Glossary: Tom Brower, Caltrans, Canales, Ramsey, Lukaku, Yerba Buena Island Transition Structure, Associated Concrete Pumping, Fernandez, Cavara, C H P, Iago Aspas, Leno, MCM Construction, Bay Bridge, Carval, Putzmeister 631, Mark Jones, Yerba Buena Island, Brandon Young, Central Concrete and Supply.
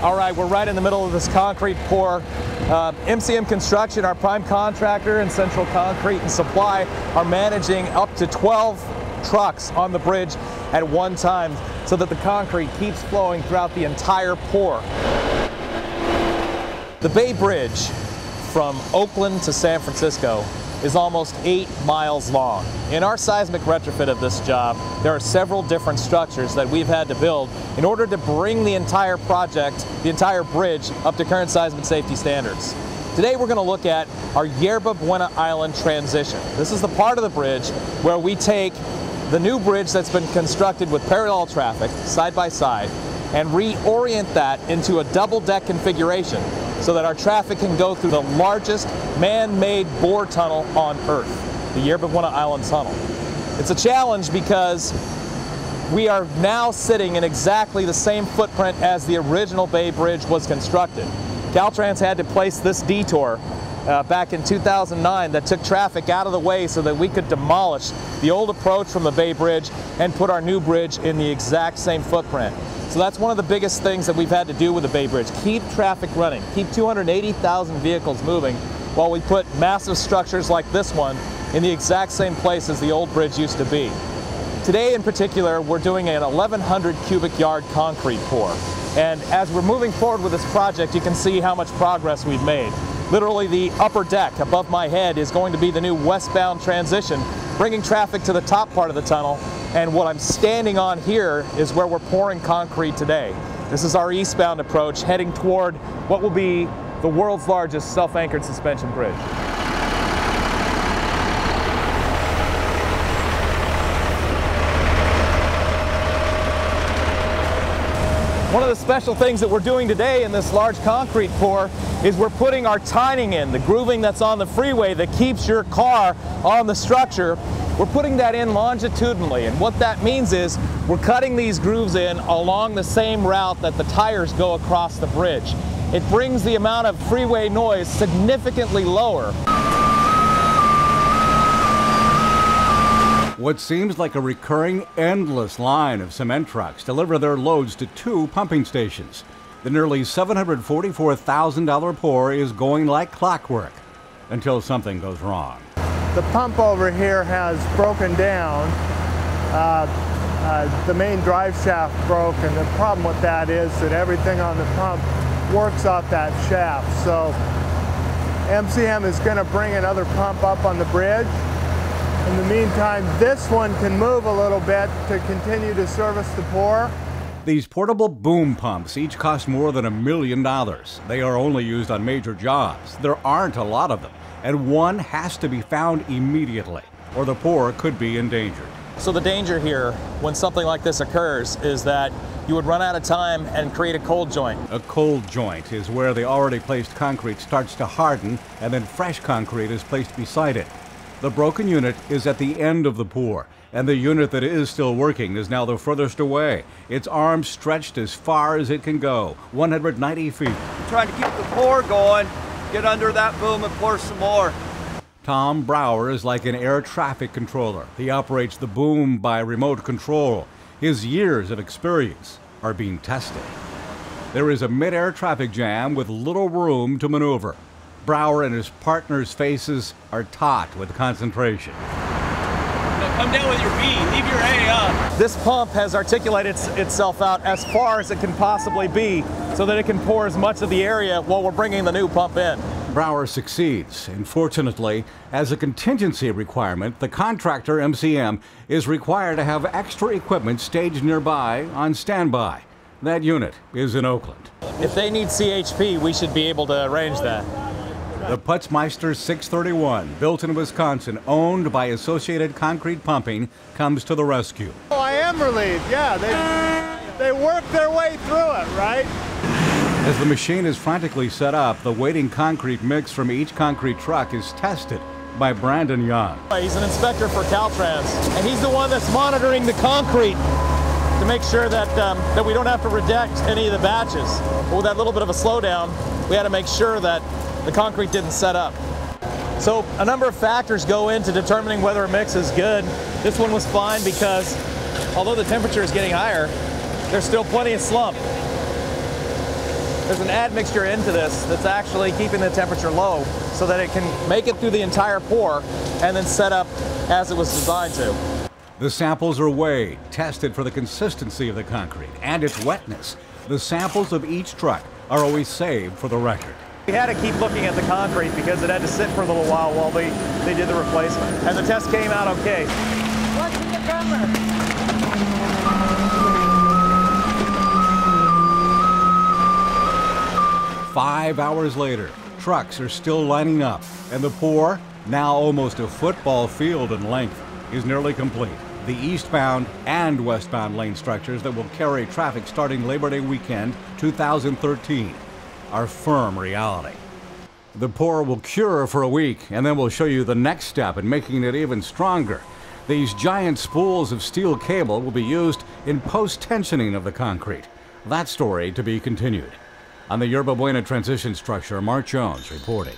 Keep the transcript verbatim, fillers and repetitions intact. All right, we're right in the middle of this concrete pour. Uh, M C M Construction, our prime contractor, and Central Concrete and Supply are managing up to twelve trucks on the bridge at one time so that the concrete keeps flowing throughout the entire pour. The Bay Bridge from Oakland to San Francisco is almost eight miles long. In our seismic retrofit of this job, there are several different structures that we've had to build in order to bring the entire project, the entire bridge, up to current seismic safety standards. Today we're going to look at our Yerba Buena Island transition. This is the part of the bridge where we take the new bridge that's been constructed with parallel traffic, side by side, and reorient that into a double deck configuration so that our traffic can go through the largest man-made bore tunnel on Earth, the Yerba Buena Island Tunnel. It's a challenge because we are now sitting in exactly the same footprint as the original Bay Bridge was constructed. Caltrans had to place this detour uh, back in two thousand nine that took traffic out of the way so that we could demolish the old approach from the Bay Bridge and put our new bridge in the exact same footprint. So that's one of the biggest things that we've had to do with the Bay Bridge. Keep traffic running, keep two hundred eighty thousand vehicles moving while we put massive structures like this one in the exact same place as the old bridge used to be. Today in particular, we're doing an eleven hundred cubic yard concrete pour. And as we're moving forward with this project, you can see how much progress we've made. Literally the upper deck above my head is going to be the new westbound transition, bringing traffic to the top part of the tunnel. And what I'm standing on here is where we're pouring concrete today. This is our eastbound approach heading toward what will be the world's largest self-anchored suspension bridge. One of the special things that we're doing today in this large concrete pour is we're putting our tining in, the grooving that's on the freeway that keeps your car on the structure. We're putting that in longitudinally, and what that means is we're cutting these grooves in along the same route that the tires go across the bridge. It brings the amount of freeway noise significantly lower. What seems like a recurring, endless line of cement trucks deliver their loads to two pumping stations. The nearly seven hundred forty-four thousand dollar pour is going like clockwork until something goes wrong. The pump over here has broken down. Uh, uh, the main drive shaft broke, and the problem with that is that everything on the pump works off that shaft. So M C M is going to bring another pump up on the bridge. In the meantime, this one can move a little bit to continue to service the pour. These portable boom pumps each cost more than a million dollars. They are only used on major jobs. There aren't a lot of them, and one has to be found immediately, or the pour could be endangered. So the danger here, when something like this occurs, is that you would run out of time and create a cold joint. A cold joint is where the already placed concrete starts to harden, and then fresh concrete is placed beside it. The broken unit is at the end of the pour, and the unit that is still working is now the furthest away, its arm stretched as far as it can go, one hundred ninety feet. I'm trying to keep the pour going, get under that boom and pour some more. Tom Brower is like an air traffic controller. He operates the boom by remote control. His years of experience are being tested. There is a mid-air traffic jam with little room to maneuver. Brower and his partners' faces are taut with concentration. Now come down with your B, leave your A up. This pump has articulated itself out as far as it can possibly be so that it can pour as much of the area while we're bringing the new pump in. Brower succeeds, and fortunately, as a contingency requirement, the contractor, M C M, is required to have extra equipment staged nearby on standby. That unit is in Oakland. If they need C H P, we should be able to arrange that. The Putzmeister six thirty-one, built in Wisconsin, owned by Associated Concrete Pumping, comes to the rescue. Oh, I am relieved, yeah. They, they worked their way through it, right? As the machine is frantically set up, the waiting concrete mix from each concrete truck is tested by Brandon Young. He's an inspector for Caltrans, and he's the one that's monitoring the concrete to make sure that, um, that we don't have to reject any of the batches. But with that little bit of a slowdown, we had to make sure that the concrete didn't set up. So a number of factors go into determining whether a mix is good. This one was fine because although the temperature is getting higher, there's still plenty of slump. there's an admixture into this that's actually keeping the temperature low so that it can make it through the entire pour and then set up as it was designed to. The samples are weighed, tested for the consistency of the concrete and its wetness. The samples of each truck are always saved for the record. We had to keep looking at the concrete because it had to sit for a little while while they, they did the replacement. And the test came out okay. What's in the drummer? Five hours later, trucks are still lining up, and the pour, now almost a football field in length, is nearly complete. The eastbound and westbound lane structures that will carry traffic starting Labor Day weekend two thousand thirteen are firm reality. The pour will cure for a week, and then we'll show you the next step in making it even stronger. These giant spools of steel cable will be used in post-tensioning of the concrete. That story to be continued. On the Yerba Buena transition structure, Mark Jones reporting.